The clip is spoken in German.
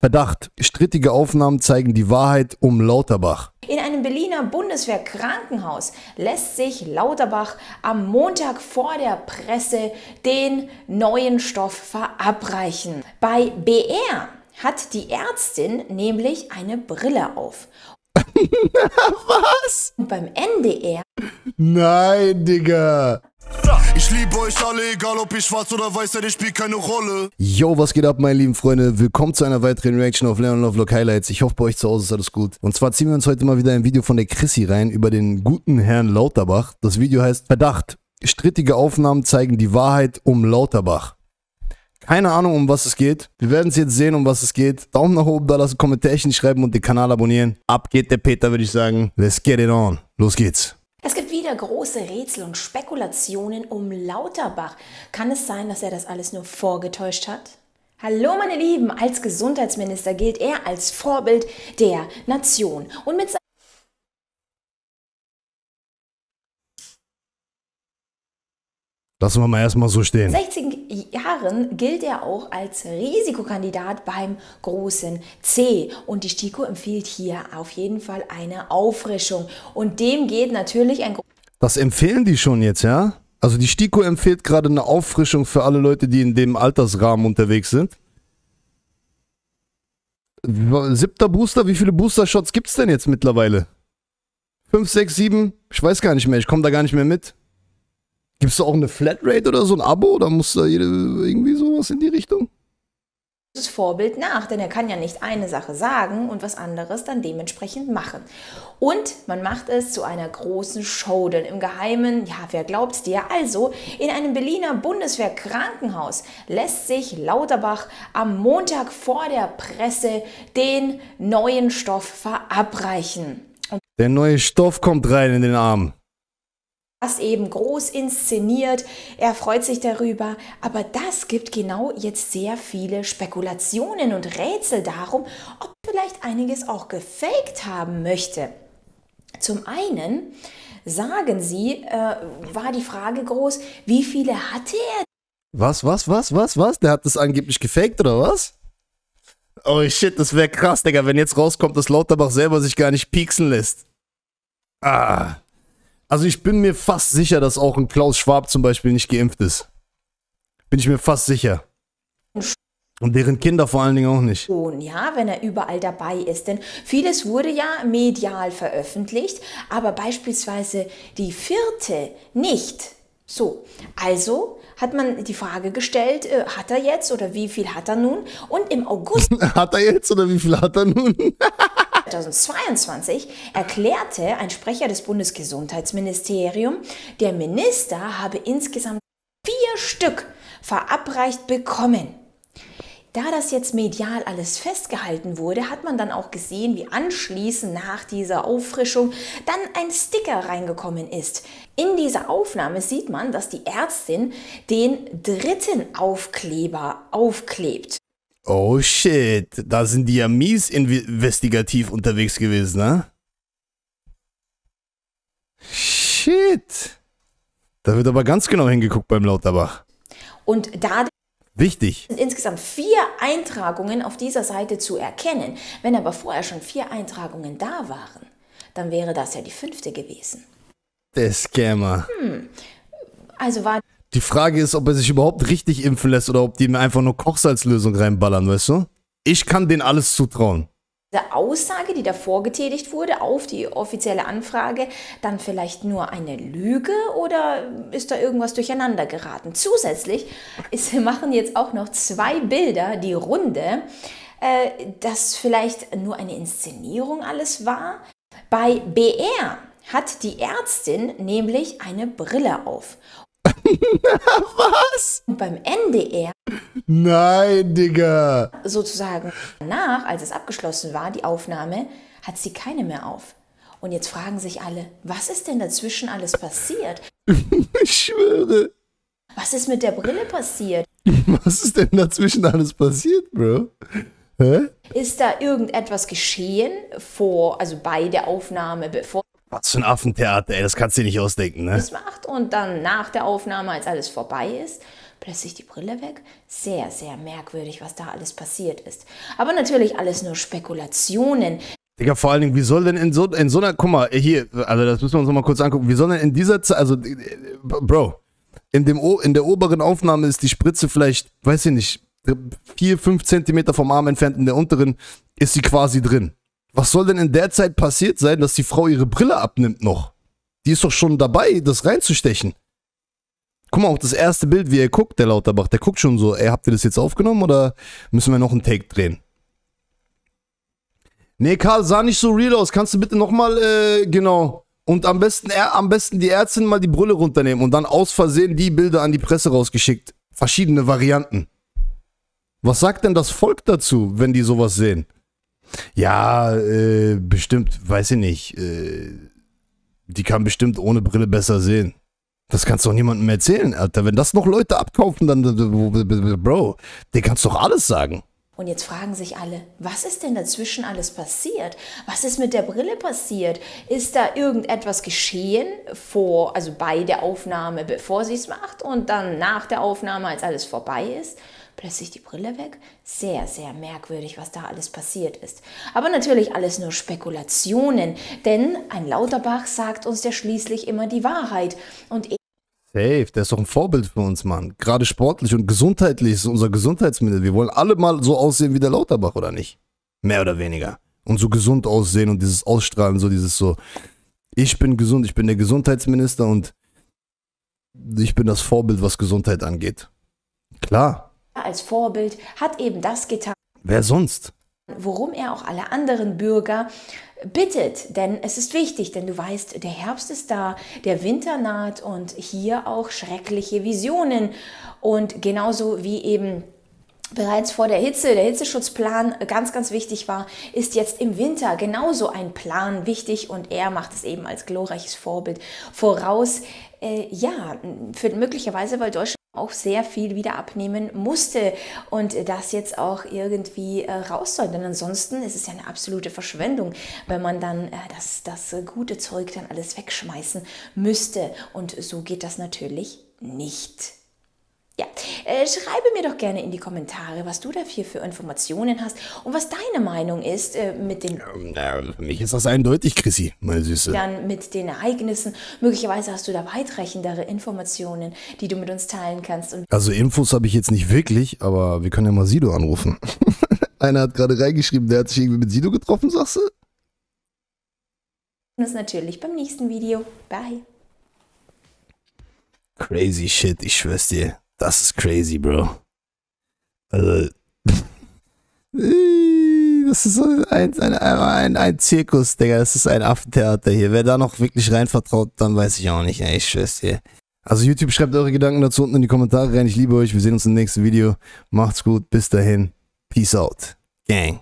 Verdacht. Strittige Aufnahmen zeigen die Wahrheit um Lauterbach. In einem Berliner Bundeswehrkrankenhaus lässt sich Lauterbach am Montag vor der Presse den neuen Stoff verabreichen. Bei BR hat die Ärztin nämlich eine Brille auf. Was? Und beim NDR... Nein, Digga. Ich liebe euch alle, egal ob ihr schwarz oder weiß seid, ich spiele keine Rolle. Yo, was geht ab, meine lieben Freunde? Willkommen zu einer weiteren Reaction auf Leon Lovelock Highlights. Ich hoffe, bei euch zu Hause ist alles gut. Und zwar ziehen wir uns heute mal wieder ein Video von der Chrissy rein über den guten Herrn Lauterbach. Das Video heißt Verdacht. Strittige Aufnahmen zeigen die Wahrheit um Lauterbach. Keine Ahnung, um was es geht. Wir werden es jetzt sehen, um was es geht. Daumen nach oben da lassen, Kommentärchen schreiben und den Kanal abonnieren. Ab geht der Peter, würde ich sagen. Let's get it on. Los geht's. Es gibt wieder große Rätsel und Spekulationen um Lauterbach. Kann es sein, dass er das alles nur vorgetäuscht hat? Hallo meine Lieben, als Gesundheitsminister gilt er als Vorbild der Nation. Und mit lassen wir mal erstmal so stehen. 60 Jahren gilt er auch als Risikokandidat beim großen C. Und die STIKO empfiehlt hier auf jeden Fall eine Auffrischung. Und dem geht natürlich ein... Das empfehlen die schon jetzt, ja? Also die STIKO empfiehlt gerade eine Auffrischung für alle Leute, die in dem Altersrahmen unterwegs sind. 7. Booster, wie viele Booster-Shots gibt es denn jetzt mittlerweile? 5, 6, 7? Ich weiß gar nicht mehr, ich komme da gar nicht mehr mit. Gibst du auch eine Flatrate oder so ein Abo? Oder muss da jede irgendwie sowas in die Richtung? Das Vorbild nach, denn er kann ja nicht eine Sache sagen und was anderes dann dementsprechend machen. Und man macht es zu einer großen Show, denn im Geheimen, ja, wer glaubt's dir? Also, in einem Berliner Bundeswehrkrankenhaus lässt sich Lauterbach am Montag vor der Presse den neuen Stoff verabreichen. Und der neue Stoff kommt rein in den Arm. Das eben groß inszeniert, er freut sich darüber, aber das gibt genau jetzt sehr viele Spekulationen und Rätsel darum, ob vielleicht einiges auch gefaked haben möchte. Zum einen, sagen sie, war die Frage groß, wie viele hatte er? Was? Der hat das angeblich gefaked oder was? Oh shit, das wäre krass, Digga, wenn jetzt rauskommt, dass Lauterbach selber sich gar nicht pieksen lässt. Ah... Also ich bin mir fast sicher, dass auch ein Klaus Schwab zum Beispiel nicht geimpft ist. Bin ich mir fast sicher. Und deren Kinder vor allen Dingen auch nicht. Ja, wenn er überall dabei ist. Denn vieles wurde ja medial veröffentlicht, aber beispielsweise die 4. nicht. So, also hat man die Frage gestellt, hat er jetzt oder wie viel hat er nun? Und im August... Hat er jetzt oder wie viel hat er nun? 2022 erklärte ein Sprecher des Bundesgesundheitsministeriums, der Minister habe insgesamt 4 Stück verabreicht bekommen. Da das jetzt medial alles festgehalten wurde, hat man dann auch gesehen, wie anschließend nach dieser Auffrischung dann ein Sticker reingekommen ist. In dieser Aufnahme sieht man, dass die Ärztin den 3. Aufkleber aufklebt. Oh shit, da sind die ja mies investigativ unterwegs gewesen, ne? Shit. Da wird aber ganz genau hingeguckt beim Lauterbach. Und da wichtig. Sind insgesamt 4 Eintragungen auf dieser Seite zu erkennen. Wenn aber vorher schon 4 Eintragungen da waren, dann wäre das ja die 5. gewesen. Der Scammer. Also war... Die Frage ist, ob er sich überhaupt richtig impfen lässt oder ob die ihm einfach nur Kochsalzlösung reinballern, weißt du? Ich kann denen alles zutrauen. Diese Aussage, die davor getätigt wurde, auf die offizielle Anfrage, dann vielleicht nur eine Lüge oder ist da irgendwas durcheinander geraten? Zusätzlich machen jetzt auch noch 2 Bilder die Runde, dass vielleicht nur eine Inszenierung alles war. Bei BR hat die Ärztin nämlich eine Brille auf. Was? Und beim NDR... Nein, Digga. Sozusagen danach, als es abgeschlossen war, die Aufnahme, hat sie keine mehr auf. Und jetzt fragen sich alle, was ist denn dazwischen alles passiert? Ich schwöre. Was ist mit der Brille passiert? Was ist denn dazwischen alles passiert, Bro? Hä? Ist da irgendetwas geschehen also bei der Aufnahme, bevor... Was für ein Affentheater, ey, das kannst du dir nicht ausdenken, ne? Das macht und dann nach der Aufnahme, als alles vorbei ist, plötzlich die Brille weg. Sehr, sehr merkwürdig, was da alles passiert ist. Aber natürlich alles nur Spekulationen. Digga, vor allen Dingen, wie soll denn in so einer, guck mal, hier, also das müssen wir uns nochmal kurz angucken, wie soll denn in dieser Zeit, also, Bro, in der oberen Aufnahme ist die Spritze vielleicht, weiß ich nicht, 4-5 Zentimeter vom Arm entfernt, in der unteren ist sie quasi drin. Was soll denn in der Zeit passiert sein, dass die Frau ihre Brille abnimmt noch? Die ist doch schon dabei, das reinzustechen. Guck mal, auch das erste Bild, wie er guckt, der Lauterbach, der guckt schon so, ey, habt ihr das jetzt aufgenommen oder müssen wir noch einen Take drehen? Nee, Karl, sah nicht so real aus. Kannst du bitte nochmal, genau. Und am besten die Ärztin mal die Brille runternehmen und dann aus Versehen die Bilder an die Presse rausgeschickt. Verschiedene Varianten. Was sagt denn das Volk dazu, wenn die sowas sehen? Ja, bestimmt, weiß ich nicht. Die kann bestimmt ohne Brille besser sehen. Das kannst du doch niemandem erzählen, Alter. Wenn das noch Leute abkaufen, dann, Bro, dir kannst du doch alles sagen. Und jetzt fragen sich alle, was ist denn dazwischen alles passiert? Was ist mit der Brille passiert? Ist da irgendetwas geschehen also bei der Aufnahme, bevor sie es macht und dann nach der Aufnahme, als alles vorbei ist? Plötzlich die Brille weg. Sehr, sehr merkwürdig, was da alles passiert ist. Aber natürlich alles nur Spekulationen, denn ein Lauterbach sagt uns ja schließlich immer die Wahrheit. Und Dave, der ist doch ein Vorbild für uns, Mann. Gerade sportlich und gesundheitlich ist unser Gesundheitsmittel. Wir wollen alle mal so aussehen wie der Lauterbach, oder nicht? Mehr oder weniger. Und so gesund aussehen und dieses Ausstrahlen, so dieses so, ich bin gesund, ich bin der Gesundheitsminister und ich bin das Vorbild, was Gesundheit angeht. Klar. Als Vorbild hat eben das getan. Wer sonst? Worum er auch alle anderen Bürger bittet, denn es ist wichtig, denn du weißt, der Herbst ist da, der Winter naht und hier auch schreckliche Visionen und genauso wie eben bereits vor der Hitze, der Hitzeschutzplan ganz, ganz wichtig war, ist jetzt im Winter genauso ein Plan wichtig und er macht es eben als glorreiches Vorbild voraus, ja, für möglicherweise, weil Deutschland auch sehr viel wieder abnehmen musste und das jetzt auch irgendwie raus soll. Denn ansonsten ist es ja eine absolute Verschwendung, wenn man dann das gute Zeug dann alles wegschmeißen müsste. Und so geht das natürlich nicht. Ja, schreibe mir doch gerne in die Kommentare, was du dafür für Informationen hast und was deine Meinung ist mit den... Für mich ist das eindeutig, Chrissy, meine Süße. Dann mit den Ereignissen. Möglicherweise hast du da weitreichendere Informationen, die du mit uns teilen kannst. Und also Infos habe ich jetzt nicht wirklich, aber wir können ja mal Sido anrufen. Einer hat gerade reingeschrieben, der hat sich irgendwie mit Sido getroffen, sagst du? Und das natürlich beim nächsten Video. Bye. Crazy shit, ich schwör's dir. Das ist crazy, Bro. Also, das ist ein Zirkus, Digga. Das ist ein Affentheater hier. Wer da noch wirklich rein vertraut, dann weiß ich auch nicht. Ey, ich schwör's dir. Also YouTube, schreibt eure Gedanken dazu unten in die Kommentare rein. Ich liebe euch. Wir sehen uns im nächsten Video. Macht's gut. Bis dahin. Peace out. Gang.